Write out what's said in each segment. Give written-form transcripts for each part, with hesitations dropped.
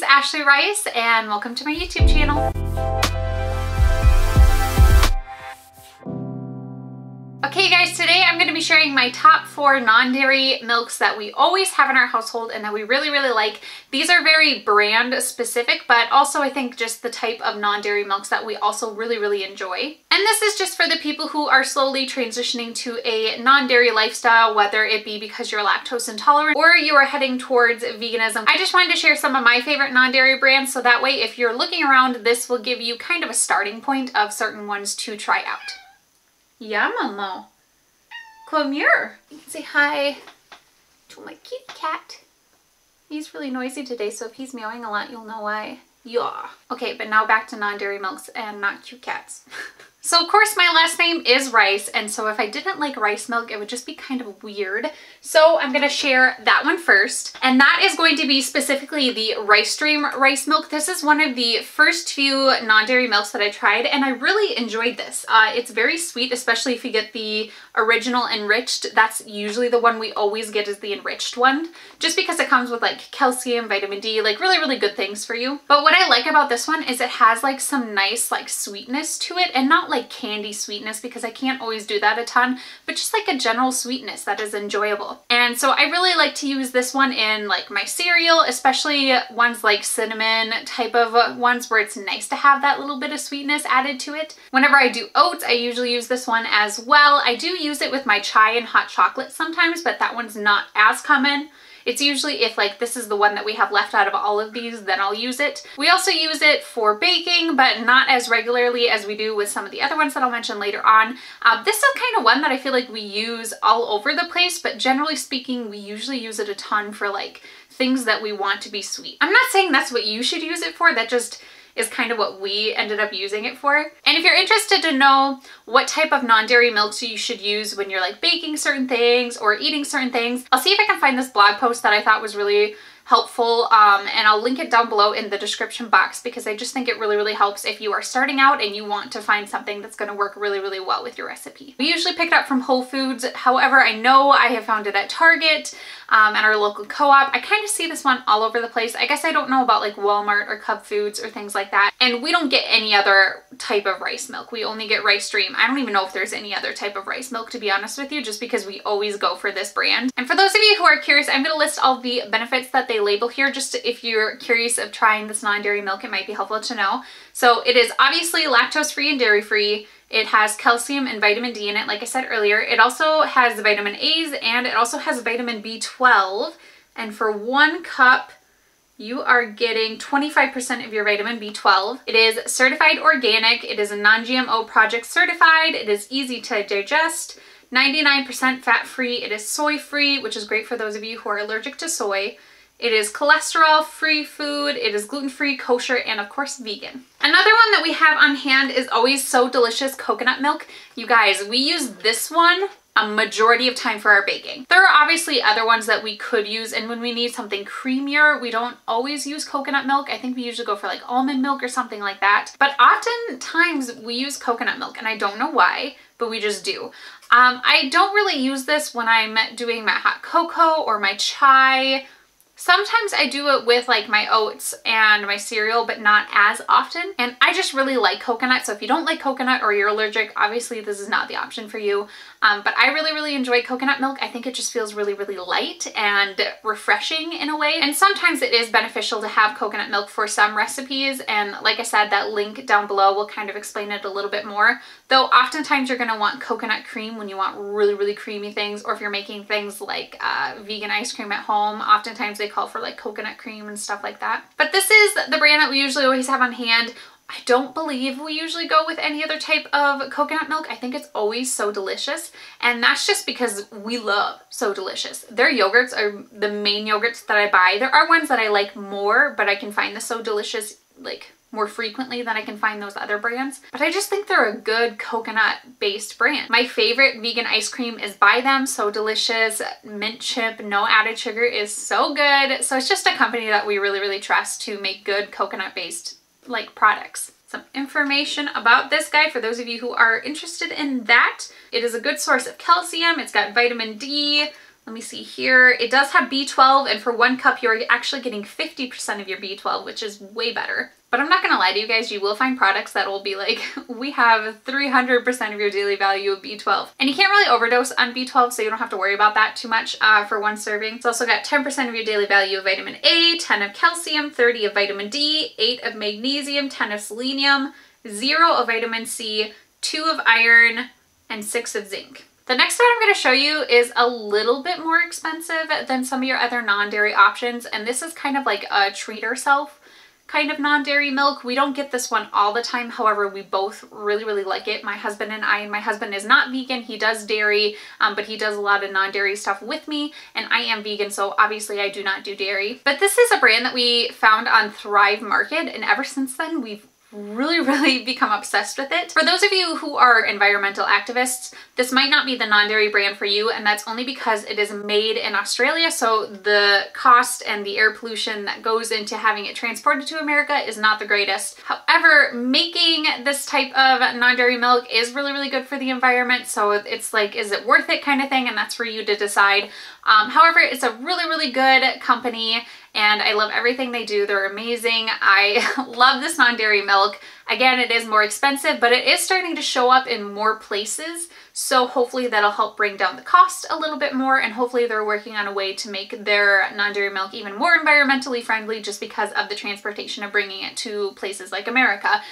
name's Ashley Rice and welcome to my YouTube channel. Okay guys, today I'm going to be sharing my top 4 non-dairy milks that we always have in our household and that we really like. These are very brand specific, but also I think just the type of non-dairy milks that we also really enjoy. And this is just for the people who are slowly transitioning to a non-dairy lifestyle, whether it be because you're lactose intolerant or you are heading towards veganism. I just wanted to share some of my favorite non-dairy brands, so that way if you're looking around, this will give you kind of a starting point of certain ones to try out. Yamamo. Clomure. You can say hi to my kitty cat. He's really noisy today, so if he's meowing a lot, you'll know why. Yeah. Okay, but now back to non-dairy milks and not cute cats. So of course my last name is Rice, and so if I didn't like rice milk, it would just be kind of weird. So I'm gonna share that one first. And that is going to be specifically the Rice Dream rice milk. This is one of the first few non-dairy milks that I tried, and I really enjoyed this. It's very sweet, especially if you get the original enriched. That's usually the one we always get, is the enriched one, just because it comes with like calcium, vitamin D, like really good things for you. But what I like about this one is it has like some nice like sweetness to it, and not like candy sweetness, because I can't always do that a ton, but just like a general sweetness that is enjoyable. And so I really like to use this one in like my cereal, especially ones like cinnamon type of ones where it's nice to have that little bit of sweetness added to it. Whenever I do oats, I usually use this one as well. I do use it with my chai and hot chocolate sometimes, but that one's not as common. It's usually if like this is the one that we have left out of all of these, then I'll use it. We also use it for baking, but not as regularly as we do with some of the other ones that I'll mention later on. This is kind of one that I feel like we use all over the place, but generally speaking, we usually use it a ton for like things that we want to be sweet. I'm not saying that's what you should use it for, that just is kind of what we ended up using it for. And if you're interested to know what type of non-dairy milks you should use when you're like baking certain things or eating certain things, I'll see if I can find this blog post that I thought was really helpful, and I'll link it down below in the description box, because I just think it really helps if you are starting out and you want to find something that's going to work really well with your recipe. We usually pick it up from Whole Foods. However, I know I have found it at Target and our local co-op. I kind of see this one all over the place. I guess I don't know about like Walmart or Cub Foods or things like that. And we don't get any other type of rice milk. We only get Rice Dream. I don't even know if there's any other type of rice milk, to be honest with you, just because we always go for this brand. And for those of you who are curious, I'm going to list all the benefits that they label here, just if you're curious of trying this non-dairy milk, it might be helpful to know. So it is obviously lactose free and dairy free. It has calcium and vitamin D in it, like I said earlier. It also has vitamin A's, and it also has vitamin B12. And for 1 cup, you are getting 25% of your vitamin B12. It is certified organic. It is a non-GMO project certified. It is easy to digest. 99% fat-free. It is soy-free, which is great for those of you who are allergic to soy. It is cholesterol-free food, it is gluten-free, kosher, and of course vegan. Another one that we have on hand is always So Delicious coconut milk. You guys, we use this one a majority of time for our baking. There are obviously other ones that we could use, and when we need something creamier, we don't always use coconut milk. I think we usually go for like almond milk or something like that. But oftentimes we use coconut milk, and I don't know why, but we just do. I don't really use this when I'm doing my hot cocoa or my chai. Sometimes I do it with like my oats and my cereal, but not as often. And I just really like coconut. So if you don't like coconut or you're allergic, obviously this is not the option for you. But I really enjoy coconut milk. I think it just feels really light and refreshing in a way. And sometimes it is beneficial to have coconut milk for some recipes. And like I said, that link down below will kind of explain it a little bit more. Though oftentimes you're gonna want coconut cream when you want really creamy things, or if you're making things like vegan ice cream at home, oftentimes they call for like coconut cream and stuff like that. But this is the brand that we usually always have on hand. I don't believe we usually go with any other type of coconut milk. I think it's always So Delicious, and that's just because we love So Delicious. Their yogurts are the main yogurts that I buy. There are ones that I like more, but I can find the So Delicious like more frequently than I can find those other brands. But I just think they're a good coconut-based brand. My favorite vegan ice cream is by them, So Delicious. Mint chip, no added sugar, is so good. So it's just a company that we really trust to make good coconut-based like products. Some information about this guy for those of you who are interested in that. It is a good source of calcium. It's got vitamin D. Let me see here. It does have B12, and for 1 cup, you're actually getting 50% of your B12, which is way better. But I'm not gonna lie to you guys, you will find products that will be like, we have 300% of your daily value of B12. And you can't really overdose on B12, so you don't have to worry about that too much for 1 serving. It's also got 10% of your daily value of vitamin A, 10 of calcium, 30 of vitamin D, 8 of magnesium, 10 of selenium, 0 of vitamin C, 2 of iron, and 6 of zinc. The next one I'm going to show you is a little bit more expensive than some of your other non-dairy options, and this is kind of like a treat yourself kind of non-dairy milk. We don't get this one all the time, however we both really like it, my husband and I. And my husband is not vegan, he does dairy, but he does a lot of non-dairy stuff with me, and I am vegan, so obviously I do not do dairy. But this is a brand that we found on Thrive Market, and ever since then we've really become obsessed with it. For those of you who are environmental activists, this might not be the non-dairy brand for you, and that's only because it is made in Australia, so the cost and the air pollution that goes into having it transported to America is not the greatest. However, making this type of non-dairy milk is really good for the environment, so it's like, is it worth it kind of thing, and that's for you to decide. However, it's a really good company, and I love everything they do. They're amazing. I love this non-dairy milk. Again, it is more expensive, but it is starting to show up in more places, so hopefully that'll help bring down the cost a little bit more, and hopefully they're working on a way to make their non-dairy milk even more environmentally friendly, just because of the transportation of bringing it to places like America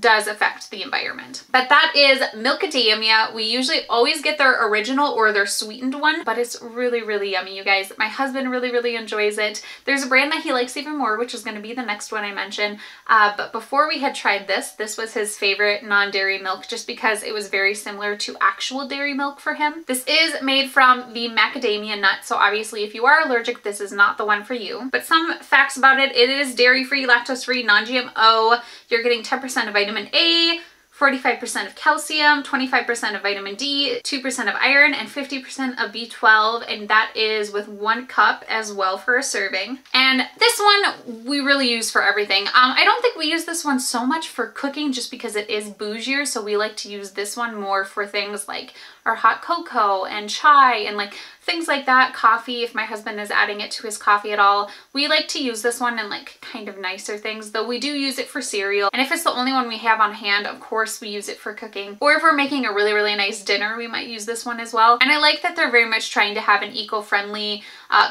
does affect the environment. But that is Milkadamia. We usually always get their original or their sweetened one, but it's really yummy, you guys. My husband really enjoys it. There's a brand that he likes even more, which is going to be the next one I mention, but before we had tried this was his favorite non-dairy milk, just because it was very similar to actual dairy milk for him. This is made from the macadamia nut, so obviously if you are allergic, this is not the one for you. But some facts about it: it is dairy-free, lactose-free, non-GMO. You're getting 10% of vitamin A, 45% of calcium, 25% of vitamin D, 2% of iron, and 50% of B12, and that is with 1 cup as well for a serving. And this one we really use for everything. I don't think we use this one so much for cooking, just because it is bougier, so we like to use this one more for things like our hot cocoa and chai and like things like that, coffee, if my husband is adding it to his coffee at all. We like to use this one in like kind of nicer things, though we do use it for cereal. And if it's the only one we have on hand, of course we use it for cooking. Or if we're making a really nice dinner, we might use this one as well. And I like that they're very much trying to have an eco-friendly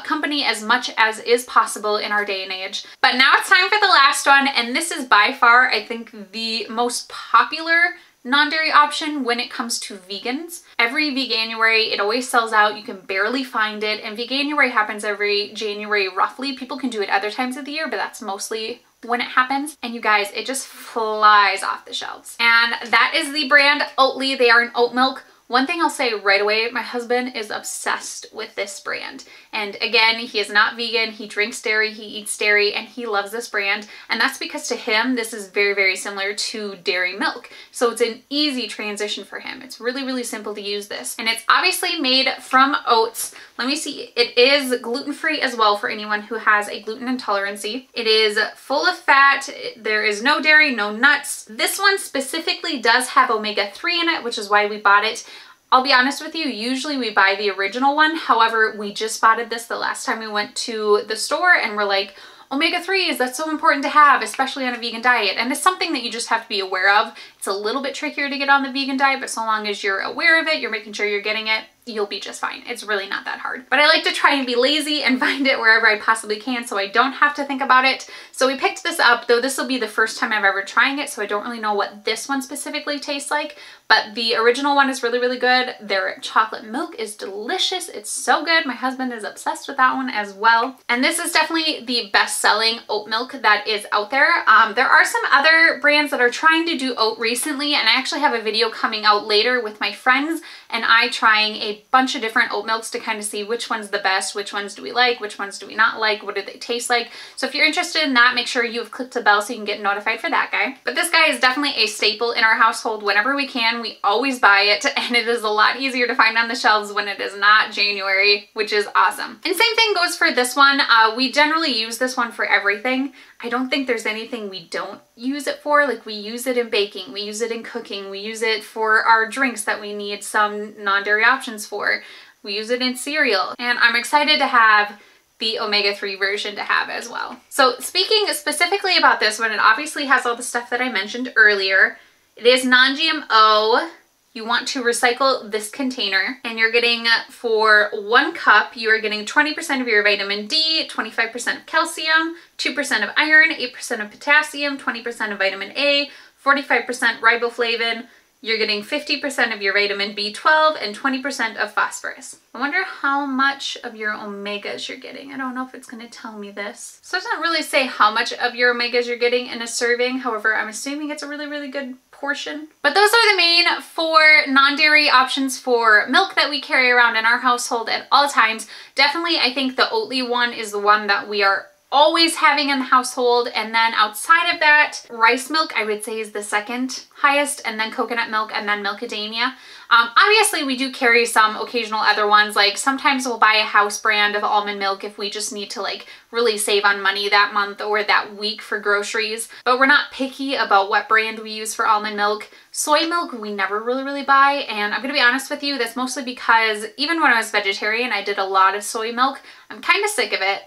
company as much as is possible in our day and age. But now it's time for the last one, and this is by far, I think, the most popular non-dairy option when it comes to vegans. Every Veganuary, it always sells out. You can barely find it, and Veganuary happens every January roughly. People can do it other times of the year, but that's mostly when it happens. And you guys, it just flies off the shelves. And that is the brand Oatly. They are an oat milk. One thing I'll say right away, my husband is obsessed with this brand. And again, he is not vegan, he drinks dairy, he eats dairy, and he loves this brand. And that's because to him, this is very similar to dairy milk. So it's an easy transition for him. It's really simple to use this. And it's obviously made from oats. Let me see, it is gluten-free as well for anyone who has a gluten intolerance. It is full of fat, there is no dairy, no nuts. This one specifically does have omega-3 in it, which is why we bought it. I'll be honest with you, usually we buy the original one. However, we just spotted this the last time we went to the store, and we're like, omega-3s, that's so important to have, especially on a vegan diet. And it's something that you just have to be aware of. It's a little bit trickier to get on the vegan diet, but so long as you're aware of it, you're making sure you're getting it, you'll be just fine. It's really not that hard. But I like to try and be lazy and find it wherever I possibly can, so I don't have to think about it. So we picked this up, though this will be the first time I've ever trying it, so I don't really know what this one specifically tastes like. But the original one is really good. Their chocolate milk is delicious. It's so good. My husband is obsessed with that one as well. And this is definitely the best-selling oat milk that is out there. There are some other brands that are trying to do oat recently, and I actually have a video coming out later with my friends and I trying a bunch of different oat milks to kind of see which one's the best, which ones do we like, which ones do we not like, what do they taste like. So if you're interested in that, make sure you've clicked the bell so you can get notified for that guy. But this guy is definitely a staple in our household. Whenever we can, we always buy it, and it is a lot easier to find on the shelves when it is not January, which is awesome. And same thing goes for this one. We generally use this one for everything. I don't think there's anything we don't use it for. Like, we use it in baking, we use it in cooking, we use it for our drinks that we need some non-dairy options for. We use it in cereal, and I'm excited to have the omega-3 version to have as well. So speaking specifically about this one, it obviously has all the stuff that I mentioned earlier. It is non-GMO. You want to recycle this container, and you're getting, for 1 cup, you are getting 20% of your vitamin D, 25% of calcium, 2% of iron, 8% of potassium, 20% of vitamin A, 45% riboflavin. You're getting 50% of your vitamin B12 and 20% of phosphorus. I wonder how much of your omegas you're getting. I don't know if it's gonna tell me this. So it doesn't really say how much of your omegas you're getting in a serving. However, I'm assuming it's a really, really good portion. But those are the main 4 non-dairy options for milk that we carry around in our household at all times. Definitely, I think the Oatly one is the one that we are always having in the household, and then outside of that, rice milk I would say is the 2nd highest, and then coconut milk, and then Milkadamia. Obviously we do carry some occasional other ones, like sometimes we'll buy a house brand of almond milk if we just need to like really save on money that month or that week for groceries, but we're not picky about what brand we use for almond milk. Soy milk we never really buy, and I'm gonna be honest with you, that's mostly because even when I was vegetarian I did a lot of soy milk. I'm kind of sick of it.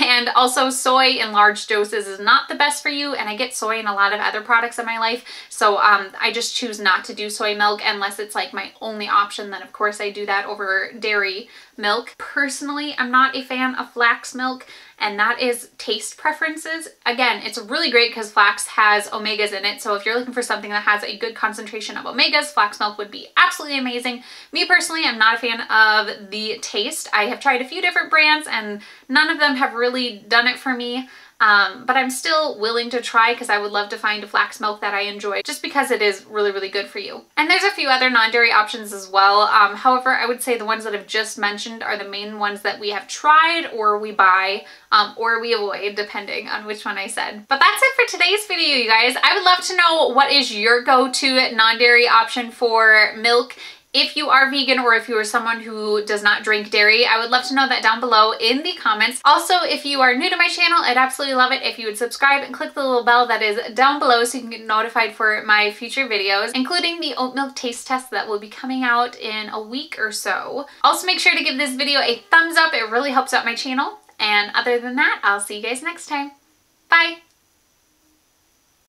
And also soy in large doses is not the best for you, and I get soy in a lot of other products in my life, so I just choose not to do soy milk unless it's like my only option. Then of course I do that over dairy milk. Personally, I'm not a fan of flax milk, and that is taste preferences. Again, it's really great because flax has omegas in it, so if you're looking for something that has a good concentration of omegas, flax milk would be absolutely amazing. Me personally, I'm not a fan of the taste. I have tried a few different brands and none of them have really done it for me. But I'm still willing to try because I would love to find a flax milk that I enjoy just because it is really, really good for you. And there's a few other non-dairy options as well. However, I would say the ones that I've just mentioned are the main ones that we have tried or we buy or we avoid, depending on which one I said. But that's it for today's video, you guys. I would love to know, what is your go-to non-dairy option for milk? If you are vegan or if you are someone who does not drink dairy, I would love to know that down below in the comments. Also, if you are new to my channel, I'd absolutely love it if you would subscribe and click the little bell that is down below so you can get notified for my future videos, including the oat milk taste test that will be coming out in a week or so. Also, make sure to give this video a thumbs up. It really helps out my channel. And other than that, I'll see you guys next time. Bye!